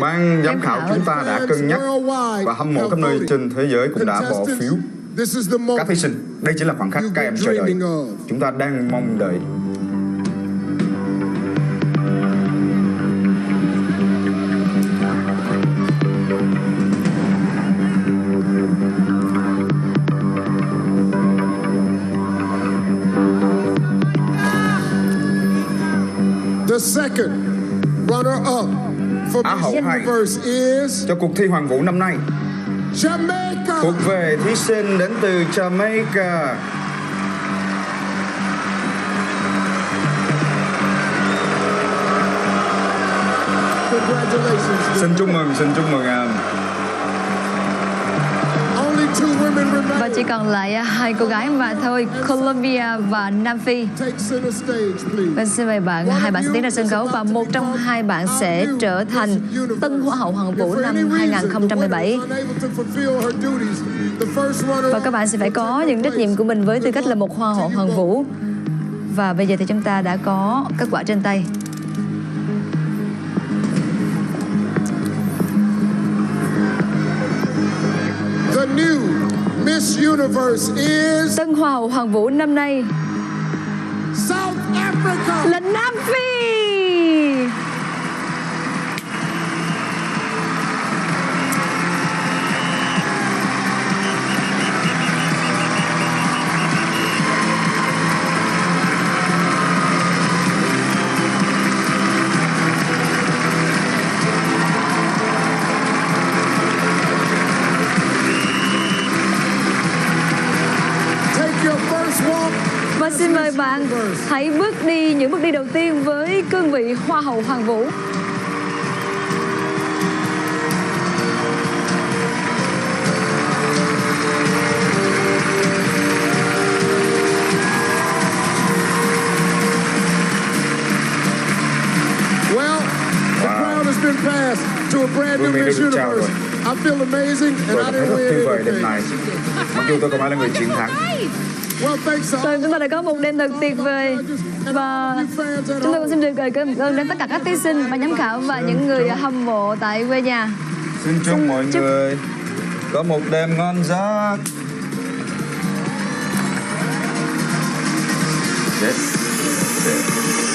Ban giám khảo chúng ta đã cân nhắc và hâm mộ các nơi trên thế giới cũng đã bỏ phiếu. Các thí sinh, đây chính là khoảnh khắc các em chờ đợi. Chúng ta đang mong đợi. Á hậu hai cho cuộc thi Hoàng Vũ năm nay thuộc về thí sinh đến từ Jamaica. Xin chúc mừng em. Và chỉ còn lại hai cô gái mà thôi, Colombia và Nam Phi. Và xin mời hai bạn sẽ tiến ra sân khấu và một trong hai bạn sẽ trở thành tân hoa hậu Hoàng Vũ năm 2017. Và các bạn sẽ phải có những trách nhiệm của mình với tư cách là một hoa hậu Hoàng Vũ. Và bây giờ thì chúng ta đã có kết quả trên tay. Tân hoa hậu Hoàng Vũ năm nay là Nam Phi. Xin mời bạn hãy bước đi những bước đi đầu tiên với cương vị hoa hậu Hoàng Vũ. Mặc dù tôi không phải là người chiến thắng. Chúng ta đã có một đêm thật tuyệt vời. Và chúng tôi cũng xin được gửi cảm ơn đến tất cả các thí sinh, ban giám khảo và những người hâm mộ tại quê nhà. Xin chúc mọi người có một đêm ngon giấc. Yes.